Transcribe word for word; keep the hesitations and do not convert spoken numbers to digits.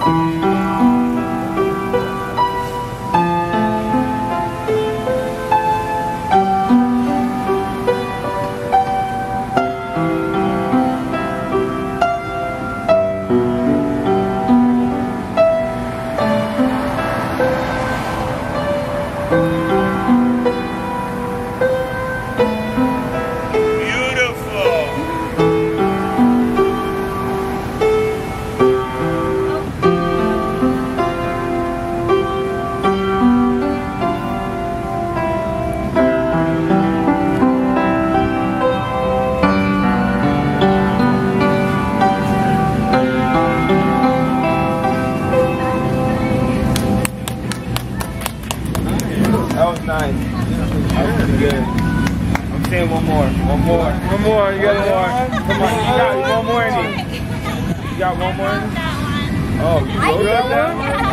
One more in it. You got one more in it? Oh, you wrote that one?